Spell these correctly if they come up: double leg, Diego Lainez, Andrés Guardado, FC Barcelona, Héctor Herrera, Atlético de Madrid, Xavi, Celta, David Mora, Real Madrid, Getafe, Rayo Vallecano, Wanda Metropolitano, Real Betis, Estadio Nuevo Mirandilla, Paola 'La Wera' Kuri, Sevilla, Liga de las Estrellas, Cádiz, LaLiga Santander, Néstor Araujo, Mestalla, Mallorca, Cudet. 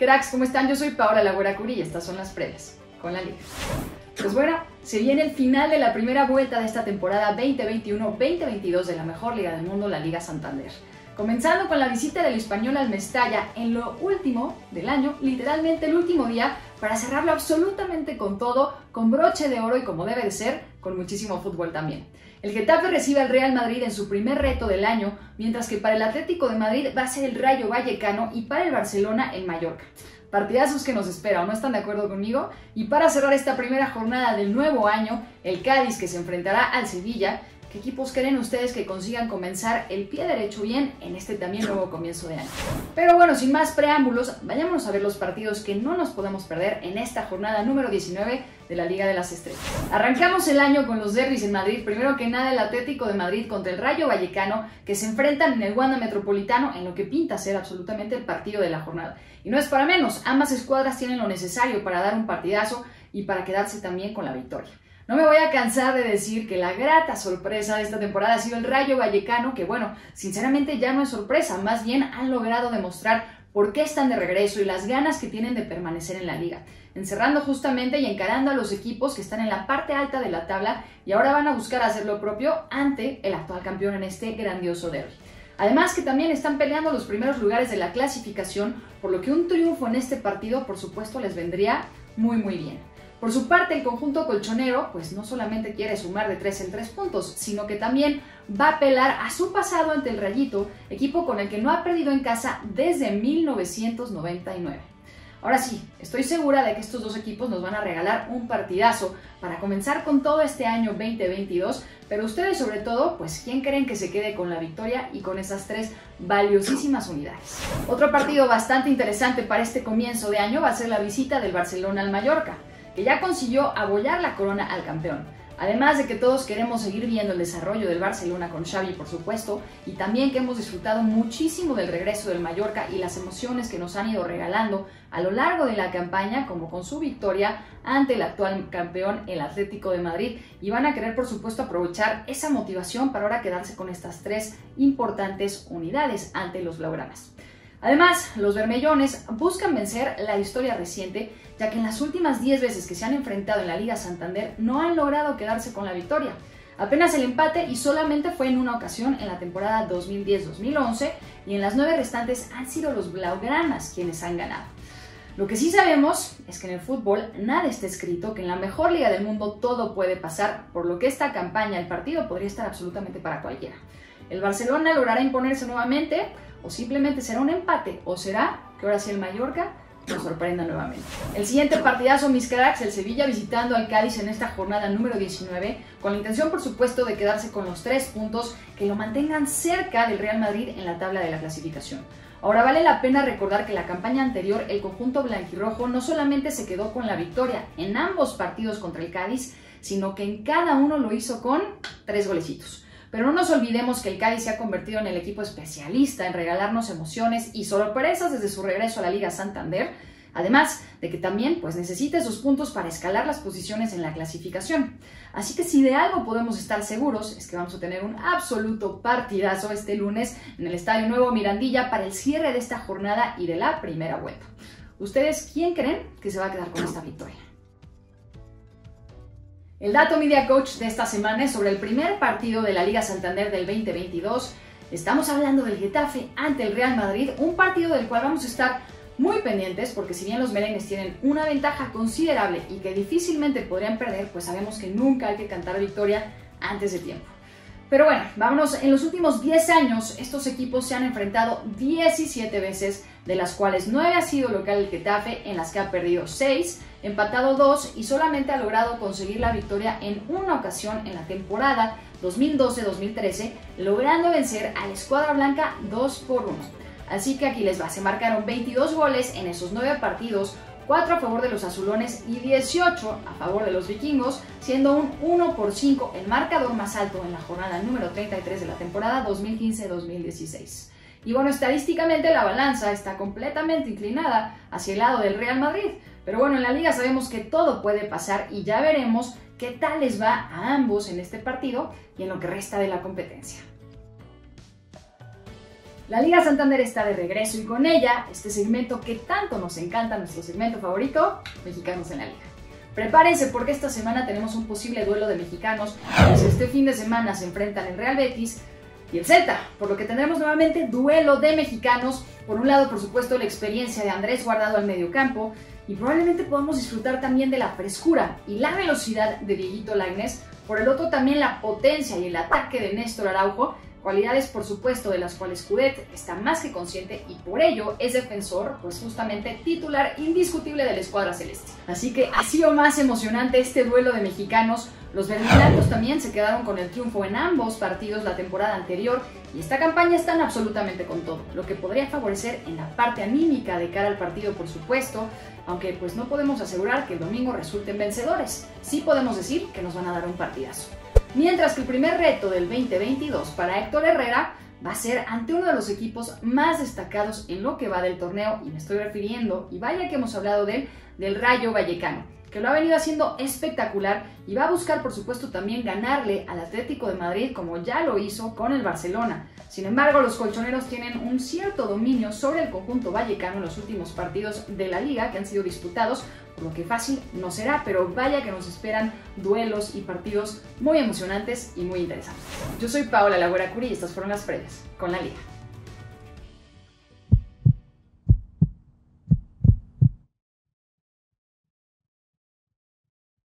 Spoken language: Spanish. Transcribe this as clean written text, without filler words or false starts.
Cracks, ¿cómo están? Yo soy Paola 'La Wera' Kuri y estas son las previas con la Liga. Pues bueno, se viene el final de la primera vuelta de esta temporada 2021-2022 de la mejor liga del mundo, la Liga Santander. Comenzando con la visita del Español al Mestalla en lo último del año, literalmente el último día, para cerrarlo absolutamente con todo, con broche de oro y como debe de ser, con muchísimo fútbol también. El Getafe recibe al Real Madrid en su primer reto del año, mientras que para el Atlético de Madrid va a ser el Rayo Vallecano y para el Barcelona el Mallorca. Partidazos que nos espera, ¿o no están de acuerdo conmigo? Y para cerrar esta primera jornada del nuevo año, el Cádiz que se enfrentará al Sevilla. ¿Qué equipos creen ustedes que consigan comenzar el pie derecho bien en este también nuevo comienzo de año? Pero bueno, sin más preámbulos, vayámonos a ver los partidos que no nos podemos perder en esta jornada número 19 de la Liga de las Estrellas. Arrancamos el año con los derbis en Madrid. Primero que nada, el Atlético de Madrid contra el Rayo Vallecano, que se enfrentan en el Wanda Metropolitano en lo que pinta ser absolutamente el partido de la jornada. Y no es para menos, ambas escuadras tienen lo necesario para dar un partidazo y para quedarse también con la victoria. No me voy a cansar de decir que la grata sorpresa de esta temporada ha sido el Rayo Vallecano, que bueno, sinceramente ya no es sorpresa, más bien han logrado demostrar por qué están de regreso y las ganas que tienen de permanecer en la liga, encerrando justamente y encarando a los equipos que están en la parte alta de la tabla y ahora van a buscar hacer lo propio ante el actual campeón en este grandioso derbi. Además que también están peleando los primeros lugares de la clasificación, por lo que un triunfo en este partido por supuesto les vendría muy bien. Por su parte, el conjunto colchonero pues no solamente quiere sumar de 3 en 3 puntos, sino que también va a apelar a su pasado ante el Rayito, equipo con el que no ha perdido en casa desde 1999. Ahora sí, estoy segura de que estos dos equipos nos van a regalar un partidazo para comenzar con todo este año 2022, pero ustedes sobre todo, pues ¿quién creen que se quede con la victoria y con esas tres valiosísimas unidades? Otro partido bastante interesante para este comienzo de año va a ser la visita del Barcelona al Mallorca, que ya consiguió abollar la corona al campeón. Además de que todos queremos seguir viendo el desarrollo del Barcelona con Xavi, por supuesto, y también que hemos disfrutado muchísimo del regreso del Mallorca y las emociones que nos han ido regalando a lo largo de la campaña, como con su victoria ante el actual campeón, el Atlético de Madrid, y van a querer, por supuesto, aprovechar esa motivación para ahora quedarse con estas tres importantes unidades ante los blaugranas. Además, los bermellones buscan vencer la historia reciente, ya que en las últimas 10 veces que se han enfrentado en la Liga Santander no han logrado quedarse con la victoria. Apenas el empate y solamente fue en una ocasión en la temporada 2010-2011 y en las 9 restantes han sido los blaugranas quienes han ganado. Lo que sí sabemos es que en el fútbol nada está escrito, que en la mejor liga del mundo todo puede pasar, por lo que esta campaña, el partido podría estar absolutamente para cualquiera. ¿El Barcelona logrará imponerse nuevamente? ¿O simplemente será un empate? ¿O será que ahora sí el Mallorca nos sorprenda nuevamente? El siguiente partidazo, mis cracks, el Sevilla visitando al Cádiz en esta jornada número 19, con la intención, por supuesto, de quedarse con los 3 puntos que lo mantengan cerca del Real Madrid en la tabla de la clasificación. Ahora, vale la pena recordar que la campaña anterior, el conjunto blanquirrojo no solamente se quedó con la victoria en ambos partidos contra el Cádiz, sino que en cada uno lo hizo con 3 golecitos. Pero no nos olvidemos que el Cádiz se ha convertido en el equipo especialista en regalarnos emociones y sorpresas desde su regreso a la Liga Santander, además de que también pues, necesita esos puntos para escalar las posiciones en la clasificación. Así que si de algo podemos estar seguros es que vamos a tener un absoluto partidazo este lunes en el Estadio Nuevo Mirandilla para el cierre de esta jornada y de la primera vuelta. ¿Ustedes quién creen que se va a quedar con esta victoria? El dato Media Coach de esta semana es sobre el primer partido de la Liga Santander del 2022. Estamos hablando del Getafe ante el Real Madrid, un partido del cual vamos a estar muy pendientes porque si bien los merengues tienen una ventaja considerable y que difícilmente podrían perder, pues sabemos que nunca hay que cantar victoria antes de tiempo. Pero bueno, vámonos, en los últimos 10 años estos equipos se han enfrentado 17 veces, de las cuales 9 ha sido local el Getafe, en las que ha perdido 6, empatado 2 y solamente ha logrado conseguir la victoria en una ocasión en la temporada 2012-2013, logrando vencer a la escuadra blanca 2-1. Así que aquí les va, se marcaron 22 goles en esos 9 partidos, 4 a favor de los azulones y 18 a favor de los vikingos, siendo un 1-5 el marcador más alto en la jornada número 33 de la temporada 2015-2016. Y bueno, estadísticamente la balanza está completamente inclinada hacia el lado del Real Madrid, pero bueno, en la liga sabemos que todo puede pasar y ya veremos qué tal les va a ambos en este partido y en lo que resta de la competencia. La Liga Santander está de regreso y con ella este segmento que tanto nos encanta, nuestro segmento favorito, Mexicanos en la Liga. Prepárense porque esta semana tenemos un posible duelo de mexicanos, pues este fin de semana se enfrentan el Real Betis y el Celta, por lo que tendremos nuevamente duelo de mexicanos. Por un lado, por supuesto, la experiencia de Andrés Guardado al mediocampo y probablemente podamos disfrutar también de la frescura y la velocidad de Diego Lainez. Por el otro, también la potencia y el ataque de Néstor Araujo, cualidades por supuesto de las cuales Cudet está más que consciente y por ello es defensor, pues justamente titular indiscutible de la escuadra celeste. Así que ha sido más emocionante este duelo de mexicanos. Los verdiblancos también se quedaron con el triunfo en ambos partidos la temporada anterior y esta campaña están absolutamente con todo, lo que podría favorecer en la parte anímica de cara al partido por supuesto, aunque pues no podemos asegurar que el domingo resulten vencedores. Sí podemos decir que nos van a dar un partidazo. Mientras que el primer reto del 2022 para Héctor Herrera va a ser ante uno de los equipos más destacados en lo que va del torneo, y me estoy refiriendo, y vaya que hemos hablado de él, del Rayo Vallecano, que lo ha venido haciendo espectacular y va a buscar por supuesto también ganarle al Atlético de Madrid como ya lo hizo con el Barcelona. Sin embargo, los colchoneros tienen un cierto dominio sobre el conjunto vallecano en los últimos partidos de la liga que han sido disputados, por lo que fácil no será, pero vaya que nos esperan duelos y partidos muy emocionantes y muy interesantes. Yo soy Paola 'La Wera' Kuri y estas fueron las previas con la liga.